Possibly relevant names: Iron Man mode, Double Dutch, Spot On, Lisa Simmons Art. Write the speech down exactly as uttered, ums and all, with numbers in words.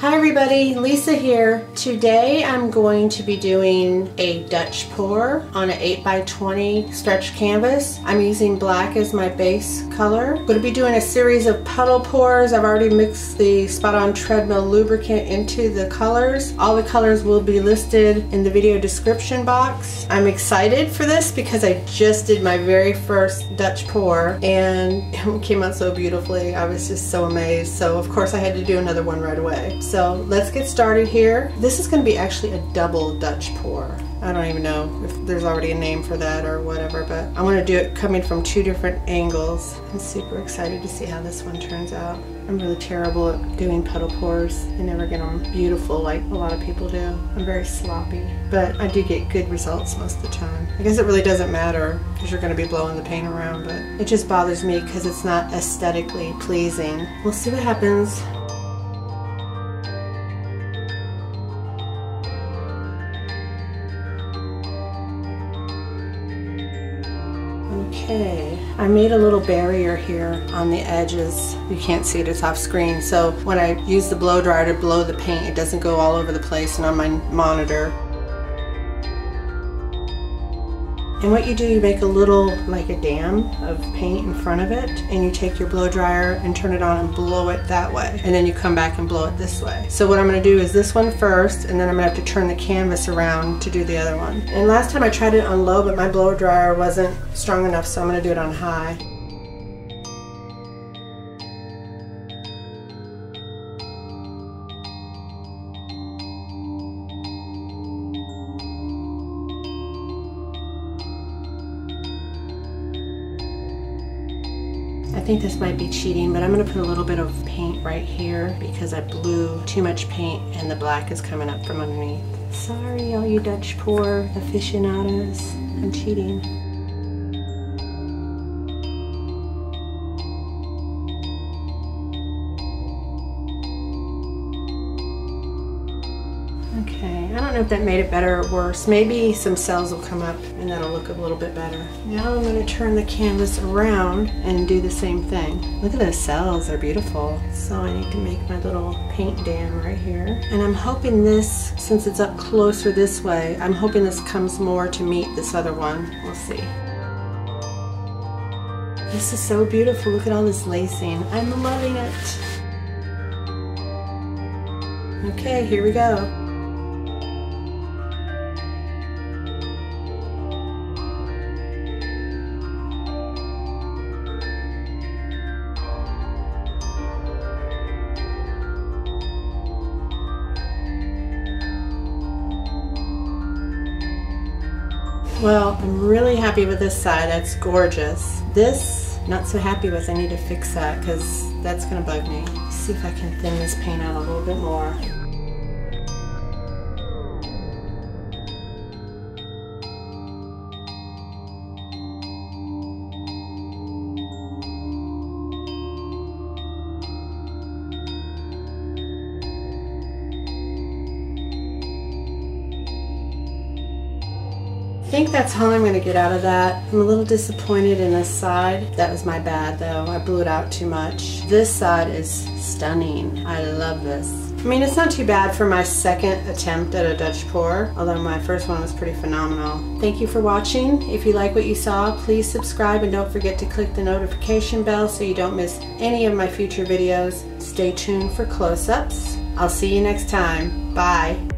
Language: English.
Hi everybody, Lisa here. Today I'm going to be doing a Dutch pour on an eight by twenty stretch canvas. I'm using black as my base color. I'm going to be doing a series of puddle pours. I've already mixed the Spot On treadmill lubricant into the colors. All the colors will be listed in the video description box. I'm excited for this because I just did my very first Dutch pour and it came out so beautifully. I was just so amazed. So of course I had to do another one right away. So let's get started here. This is going to be actually a double Dutch pour. I don't even know if there's already a name for that or whatever, but I want to do it coming from two different angles. I'm super excited to see how this one turns out. I'm really terrible at doing puddle pours. I never get them beautiful like a lot of people do. I'm very sloppy, but I do get good results most of the time. I guess it really doesn't matter because you're going to be blowing the paint around, but it just bothers me because it's not aesthetically pleasing. We'll see what happens. Okay, I made a little barrier here on the edges. You can't see it, it's off screen. So when I use the blow dryer to blow the paint, it doesn't go all over the place and on my monitor. And what you do, you make a little, like a dam of paint in front of it, and you take your blow dryer and turn it on and blow it that way. And then you come back and blow it this way. So what I'm gonna do is this one first, and then I'm gonna have to turn the canvas around to do the other one. And last time I tried it on low, but my blow dryer wasn't strong enough, so I'm gonna do it on high. I think this might be cheating, but I'm going to put a little bit of paint right here because I blew too much paint and the black is coming up from underneath. Sorry all you Dutch pour aficionados, I'm cheating. Okay, I don't know if that made it better or worse. Maybe some cells will come up and that'll look a little bit better. Now I'm going to turn the canvas around and do the same thing. Look at those cells, they're beautiful. So I need to make my little paint dam right here. And I'm hoping this, since it's up closer this way, I'm hoping this comes more to meet this other one. We'll see. This is so beautiful. Look at all this lacing. I'm loving it. Okay, here we go. Well, I'm really happy with this side. That's gorgeous. This, not so happy with. I need to fix that because that's going to bug me. Let's see if I can thin this paint out a little bit more. I think that's all I'm going to get out of that. I'm a little disappointed in this side. That was my bad though. I blew it out too much. This side is stunning. I love this. I mean, it's not too bad for my second attempt at a Dutch pour, although my first one was pretty phenomenal. Thank you for watching. If you like what you saw, please subscribe and don't forget to click the notification bell so you don't miss any of my future videos. Stay tuned for close-ups. I'll see you next time. Bye.